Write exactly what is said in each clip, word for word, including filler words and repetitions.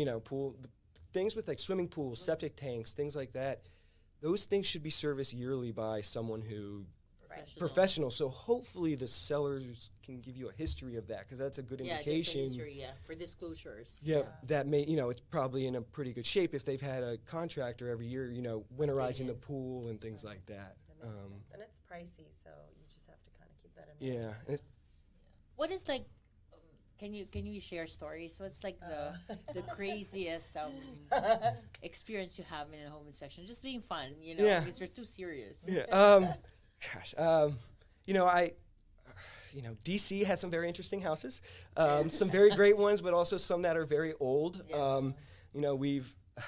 you know, pool, things with like swimming pools, septic tanks, things like that, those things should be serviced yearly by someone who Professional. professional. So hopefully the sellers can give you a history of that, because that's a good yeah, indication. History, yeah, for disclosures. Yeah, yeah, that may, you know, it's probably in a pretty good shape if they've had a contractor every year, you know, winterizing the pool and things right. like that. that um, and it's pricey, so you just have to kind of keep that in mind. Yeah. It's, what is like, um, can you can you share stories? What's like uh. the the craziest um, experience you have in a home inspection? Just being fun, you know, yeah. because we're too serious. Yeah. Um, Gosh, um, you know, I, uh, you know, D C has some very interesting houses, um, some very great ones, but also some that are very old. Yes. Um, you know, we've uh,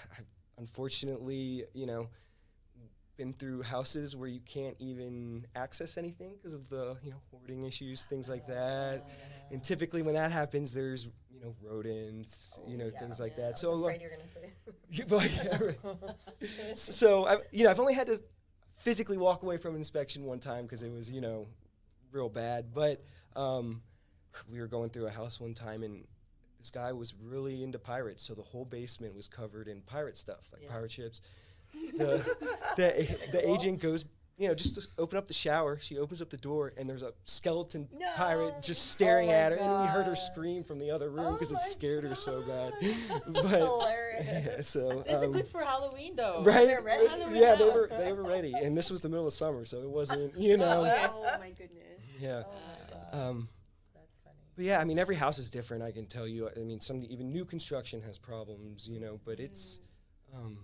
unfortunately, you know, been through houses where you can't even access anything because of the, you know, hoarding issues, things like that. Yeah. And typically when that happens, there's, you know, rodents, oh, you know, yeah, things like yeah, that. I was so, afraid uh, you're gonna say. So, I've, you know, I've only had to physically walk away from an inspection one time because it was, you know, real bad. But um, we were going through a house one time, and this guy was really into pirates, so the whole basement was covered in pirate stuff, like yeah. pirate ships. The, the, the agent goes, you know, just to open up the shower. She opens up the door, and there's a skeleton no. pirate just staring oh at her, God. and we heard her scream from the other room because oh it scared God. her so bad. But hilarious. Yeah, so that's um, good for Halloween, though. Right? They're ready. Halloween yeah, house. they were they were ready, and this was the middle of summer, so it wasn't, you know. Oh my goodness. Yeah. Oh my um, that's funny. But yeah, I mean, every house is different. I can tell you. I mean, some even new construction has problems, you know. But it's. Um,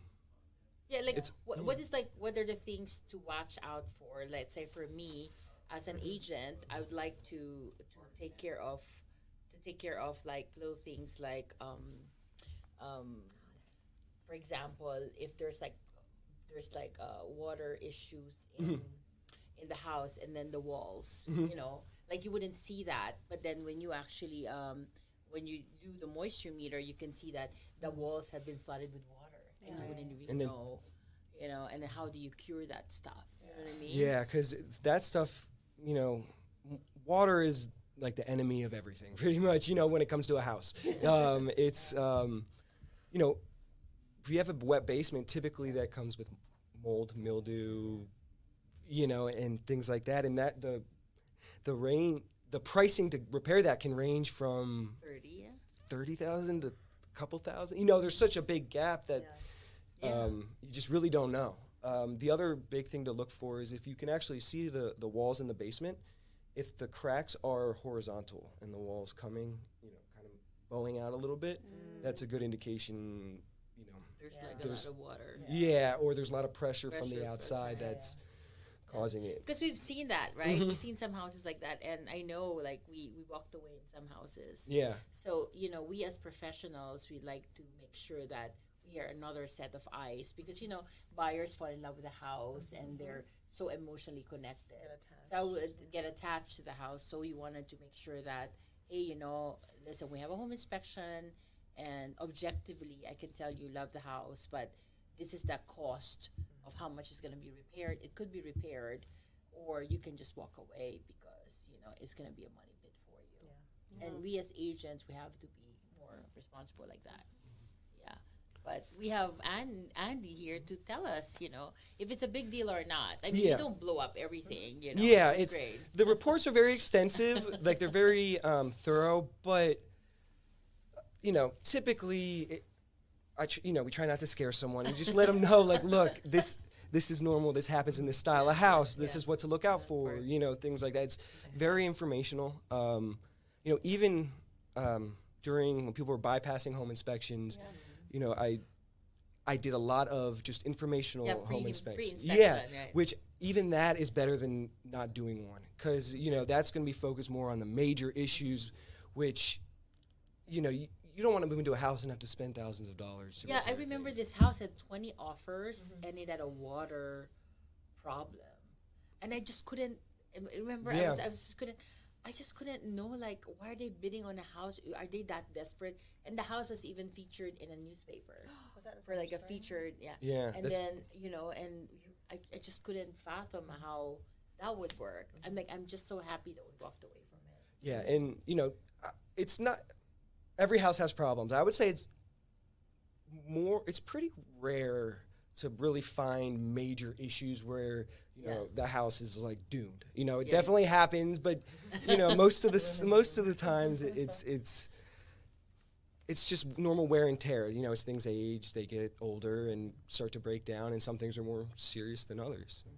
Yeah, like wh what is like what are the things to watch out for? Let's say for me, as an agent, I would like to, to take care of to take care of like little things like um, um, for example, if there's like there's like uh, water issues in mm-hmm. in the house and then the walls, mm-hmm. you know, like you wouldn't see that, but then when you actually um, when you do the moisture meter, you can see that the walls have been flooded with water. And yeah. you wouldn't even and know, you know, and how do you cure that stuff? Yeah. You know what I mean? Yeah, because that stuff, you know, m water is like the enemy of everything, pretty much, you know, when it comes to a house. um, it's, um, you know, if you have a wet basement, typically that comes with mold, mildew, you know, and things like that. And that the the rain, the pricing to repair that can range from thirty thousand to a couple thousand. You know, there's such a big gap that... Yeah. Yeah. Um, you just really don't know. Um, the other big thing to look for is if you can actually see the, the walls in the basement, if the cracks are horizontal and the wall's coming, you know, kind of bowing out a little bit, mm. that's a good indication, you know. There's, yeah. like there's a lot of water. Yeah, yeah, or there's a lot of pressure, pressure from the outside pressure, that's yeah. causing yeah. it. Because we've seen that, right? Mm-hmm. We've seen some houses like that, and I know, like, we, we walked away in some houses. Yeah. So, you know, we as professionals, we like to make sure that here another set of eyes, because you know buyers fall in love with the house mm-hmm. and they're so emotionally connected, so I would get attached to the house. So you wanted to make sure that, hey, you know, listen, we have a home inspection, and objectively I can tell you love the house, but this is the cost of how much is going to be repaired. It could be repaired, or you can just walk away because you know it's going to be a money pit for you. Yeah. Yeah. And we as agents, we have to be more responsible like that. But we have Ann, Andy here to tell us, you know, if it's a big deal or not. I mean, yeah. we don't blow up everything, you know. Yeah, it's great. The reports are very extensive. Like, they're very um, thorough. But, you know, typically, it, I tr you know, we try not to scare someone. We just let them know, like, look, this this is normal. This happens in this style of house. This yeah. is what to look out for, you know, things like that. It's very informational. Um, you know, even um, during when people were bypassing home inspections, yeah. you know, I I did a lot of just informational yeah, home inspections. Yeah, right. Which even that is better than not doing one, because, you know, that's going to be focused more on the major issues, which, you know, you, you don't want to move into a house and have to spend thousands of dollars. To yeah, I remember things. This house had twenty offers, mm-hmm. and it had a water problem. And I just couldn't, I remember yeah. I, was, I was just couldn't, I just couldn't know, like, why are they bidding on a house? Are they that desperate? And the house was even featured in a newspaper. Was that for like a featured, yeah. yeah and then, you know, and I, I just couldn't fathom how that would work. I'm like, I'm just so happy that we walked away from it. Yeah, and, you know, it's not, every house has problems. I would say it's more, it's pretty rare to really find major issues where, you yeah. know, the house is like doomed. You know, it yeah. definitely happens, but you know, most of the most of the times it, it's it's it's just normal wear and tear. You know, as things age, they get older and start to break down, and some things are more serious than others. Yeah.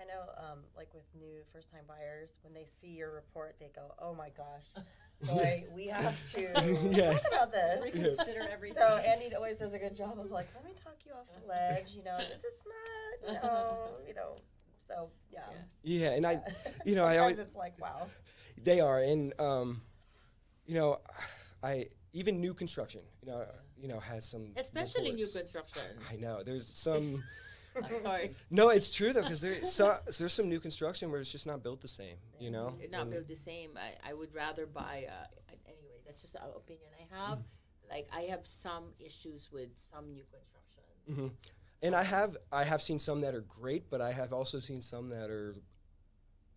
I know, um, like with new first-time buyers, when they see your report, they go, "Oh my gosh." Like, we have to yes. talk about this. Reconsider yes. everything. So Andy always does a good job of like, let me talk you off the ledge. You know, this is not, you know, you know. So yeah. Yeah, and yeah. I, you know, I always. It's like wow. They are, and um, you know, I even new construction, you know, yeah. you know, has some. Especially reports. New construction. I know there's some. I'm sorry. No, it's true though, because there's so, so there's some new construction where it's just not built the same. You know, it's not and built the same. I, I would rather buy. Uh, anyway, that's just an opinion I have. Mm. Like I have some issues with some new construction. Mm-hmm. And I have I have seen some that are great, but I have also seen some that are.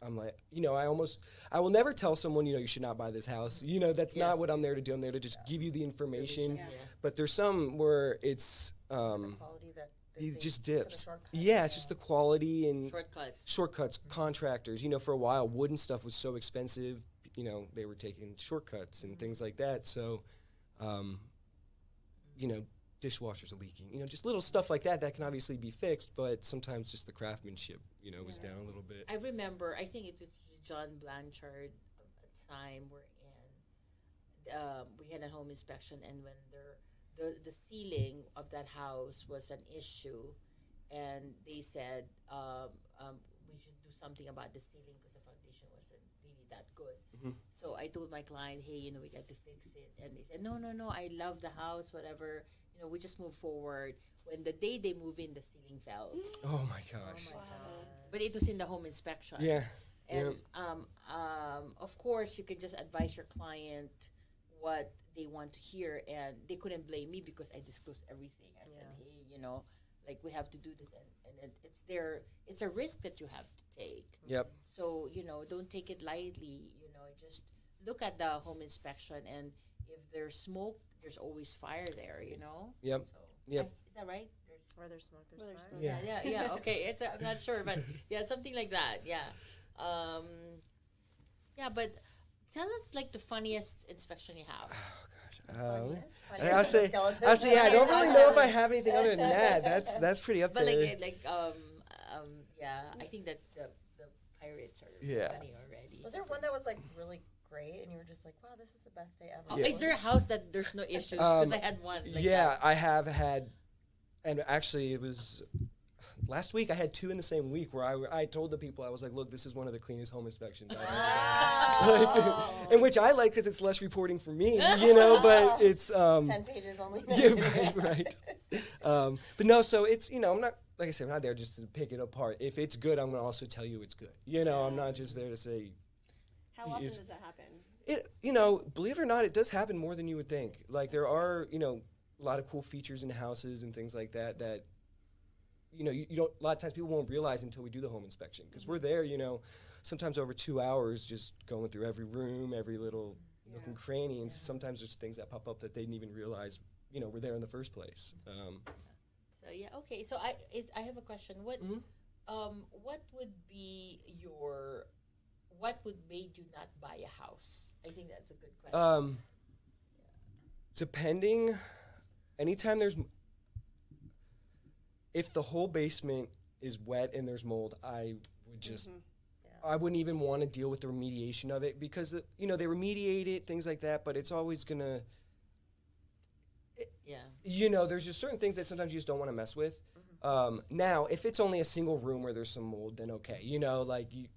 I'm like, you know, I almost, I will never tell someone, you know, you should not buy this house. You know, that's yeah. not what I'm there to do. I'm there to just yeah. give you the information. Yeah. Yeah. But there's some where it's. Um, It just dips. Sort of yeah, it's yeah. just the quality and shortcuts. Shortcuts, mm-hmm. contractors. You know, for a while, wooden stuff was so expensive. You know, they were taking shortcuts and mm-hmm. things like that. So, um, you know, dishwashers are leaking. You know, just little stuff like that that can obviously be fixed, but sometimes just the craftsmanship, you know, was yeah. down a little bit. I remember, I think it was John Blanchard a time we're in. Um, we had a home inspection, and when they're The, the ceiling of that house was an issue, and they said um, um, we should do something about the ceiling because the foundation wasn't really that good. Mm-hmm. So I told my client, hey, you know, we got to fix it. And they said, no, no, no, I love the house, whatever. You know, we just move forward. When the day they move in, the ceiling fell. Oh, my gosh. Oh my wow. God. But it was in the home inspection. Yeah. And, yeah. Um, um, of course, you can just advise your client what they want to hear, and they couldn't blame me because I disclosed everything. I yeah. said, hey, you know, like we have to do this, and, and it, it's their, it's a risk that you have to take. Yep. So, you know, don't take it lightly, you know, just look at the home inspection, and if there's smoke, there's always fire there, you know? Yep, so, yep. I, is that right? There's, where there's smoke, there's, there's fire. Yeah, yeah, yeah, yeah. Okay, it's a, I'm not sure, but yeah, something like that, yeah. Um, yeah, but... Tell us like the funniest inspection you have. Oh gosh, um, funniest? I'll say, I'll say, yeah. I don't really know if I have anything other than that. That's that's pretty up but there. But like, like, um, um, yeah. I think that the, the pirates are yeah. funny already. Was there one that was like really great, and you were just like, wow, this is the best day ever? Oh, yeah. Is there a house that there's no issues? Because um, I had one. Like yeah, that. I have had, and actually it was. Last week, I had two in the same week where I, I told the people, I was like, look, this is one of the cleanest home inspections I've ever done. Wow. Like, and which I like because it's less reporting for me, you know, but it's... Um, Ten pages only. Yeah, right, right. Um, but no, so it's, you know, I'm not, like I said, I'm not there just to pick it apart. If it's good, I'm going to also tell you it's good. You know, yeah. I'm not just there to say... How often does that happen? It, you know, believe it or not, it does happen more than you would think. Like there are, you know, a lot of cool features in houses and things like that that... You know, you, you don't. A lot of times, people won't realize until we do the home inspection because mm-hmm. we're there. You know, sometimes over two hours, just going through every room, every little yeah. nook and cranny, yeah. and sometimes there's things that pop up that they didn't even realize. You know, were there in the first place. Mm-hmm. Um, so yeah, okay. So I is I have a question. What, mm-hmm. um, what would be your, what would made you not buy a house? I think that's a good question. Um, yeah. Depending, anytime there's. If the whole basement is wet and there's mold, I would just, mm-hmm. yeah. I wouldn't even want to deal with the remediation of it because, the, you know, they remediate it, things like that, but it's always going to, yeah. you know, there's just certain things that sometimes you just don't want to mess with. Mm-hmm. Um, now, if it's only a single room where there's some mold, then okay, you know, like you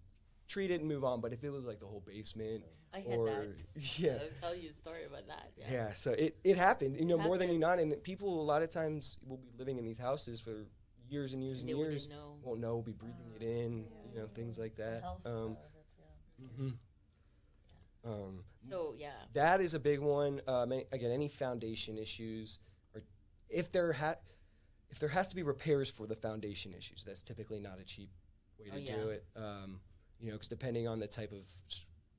treat it and move on, but if it was like the whole basement. I had or, that. Yeah. I'll tell you a story about that. Yeah, yeah so it, it happened, you know, it more happened. Than you not. And people a lot of times will be living in these houses for years and years and, and they years. Know. Won't know, will be breathing uh, it in, yeah. you know, things like that. Um, yeah. Mm-hmm. yeah. Um, so, yeah. That is a big one. Um, any, again, any foundation issues, or if there, ha if there has to be repairs for the foundation issues, that's typically not a cheap way oh, to yeah. do it. Um, you know, because depending on the type of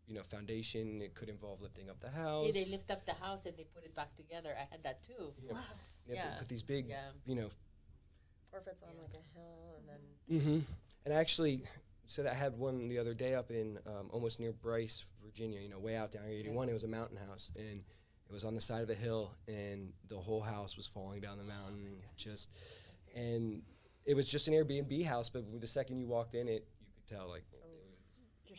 you know, foundation. It could involve lifting up the house. Yeah, they lift up the house and they put it back together. I had that too. You know, wow. You yeah. Put these big, yeah. you know. Or if it's on yeah. like a hill and then. Mm-hmm. And I actually said I had one the other day up in um, almost near Bryce, Virginia, you know, way out down eighty-one. Yeah. It was a mountain house. And it was on the side of a hill. And the whole house was falling down the mountain. Oh just And it was just an Airbnb house. But the second you walked in it, you could tell, like,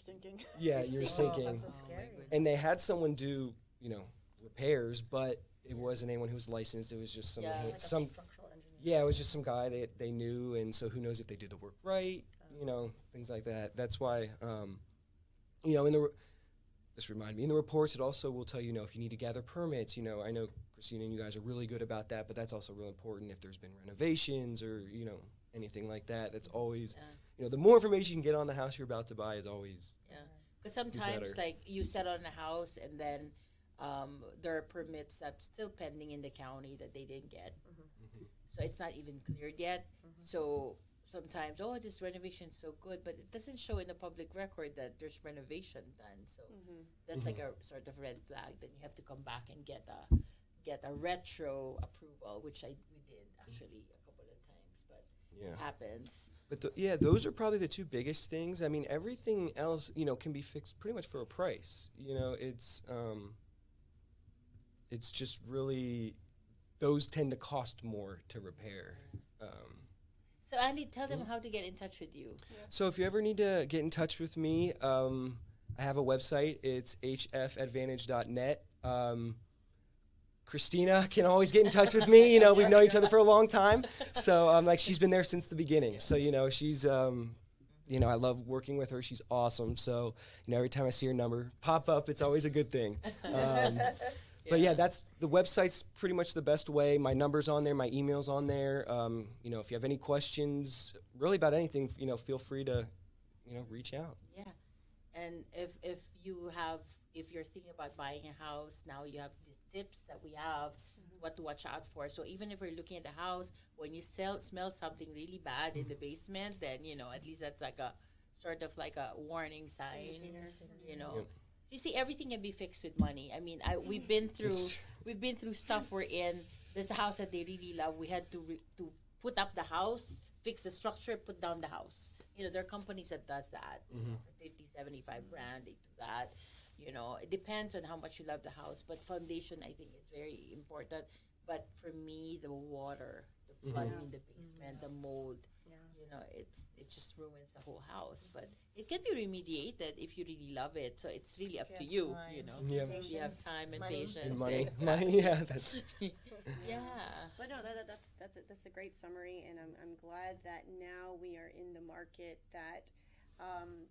sinking. Yeah, you're, you're sinking. sinking. Oh, that's so scary. And they had someone do, you know, repairs, but it wasn't anyone who was licensed. It was just some, yeah, like some structural engineer. Yeah, it was just some guy they they knew, and so who knows if they did the work right, um. you know, things like that. That's why, um, you know, in the re this reminded me in the reports, it also will tell you, you know, if you need to gather permits. You know, I know Christina and you guys are really good about that, but that's also real important if there's been renovations or you know anything like that. That's always. Yeah. You know, the more information you can get on the house you're about to buy is always yeah. Because sometimes, like you set on a house, and then um, there are permits that's still pending in the county that they didn't get, mm-hmm. Mm-hmm. so it's not even cleared yet. Mm-hmm. So sometimes, oh, this renovation is so good, but it doesn't show in the public record that there's renovation done. So mm-hmm. that's mm-hmm. like a sort of red flag. Then you have to come back and get a get a retro approval, which I we did actually a couple of times, but yeah. it happens. But th yeah, those are probably the two biggest things. I mean, everything else, you know, can be fixed pretty much for a price. You know, it's um, it's just really those tend to cost more to repair. Um, so Andy, tell them yeah. how to get in touch with you. Yeah. So if you ever need to get in touch with me, um, I have a website. It's h f advantage dot net. Um, Christina can always get in touch with me. You know, we've known each other for a long time. So I'm um, like, she's been there since the beginning. So, you know, she's, um, you know, I love working with her. She's awesome. So, you know, every time I see her number pop up, it's always a good thing. Um, yeah. But yeah, that's the website's pretty much the best way. My number's on there. My email's on there. Um, you know, if you have any questions really about anything, you know, feel free to, you know, reach out. Yeah. And if, if you have, if you're thinking about buying a house, now you have these tips that we have, mm-hmm. what to watch out for. So even if we're looking at the house, when you sell, smell something really bad mm-hmm. in the basement, then, you know, at least that's like a sort of like a warning sign, mm-hmm. you know. Yep. You see, everything can be fixed with money. I mean, I, we've been through, we've been through stuff we're in. There's a house that they really love. We had to, re to put up the house, fix the structure, put down the house. You know, there are companies that does that. Mm-hmm. For fifty, seventy-five grand, they do that. You know, it depends on how much you love the house, but foundation, I think, is very important. But for me, the water, the flooding mm-hmm. in the basement, mm-hmm. the mold, yeah. you know, it's it just ruins the whole house. Mm-hmm. But it can be remediated if you really love it. So it's really up to you, time. you know. Yeah. If you have time and money. patience. And money. Exactly. money, yeah. That's yeah. yeah. But no, that, that's, that's, a, that's a great summary, and I'm, I'm glad that now we are in the market that um,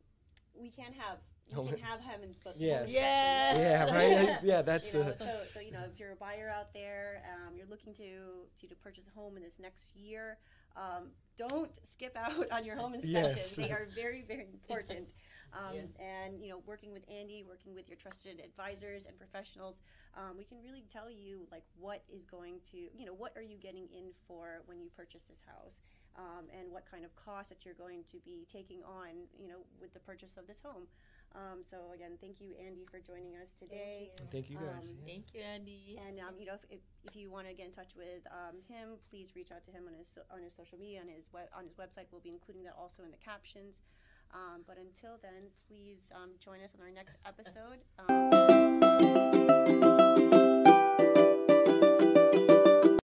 we can have You can have heaven's book. Yes. Yeah. Yeah. Right. Yeah. That's. You know, so, so you know, if you're a buyer out there, um, you're looking to, to to purchase a home in this next year, um, don't skip out on your home inspections. Yes. They are very, very important. Um, yeah. And you know, working with Andy, working with your trusted advisors and professionals, um, we can really tell you like what is going to, you know, what are you getting in for when you purchase this house. Um, and what kind of costs that you're going to be taking on, you know, with the purchase of this home. Um, so again, thank you, Andy, for joining us today. Thank you, thank you guys. Um, yeah. Thank you, Andy. And um, you know, if, if, if you want to get in touch with um, him, please reach out to him on his so, on his social media, on his web, on his website. We'll be including that also in the captions. Um, but until then, please um, join us on our next episode. Um,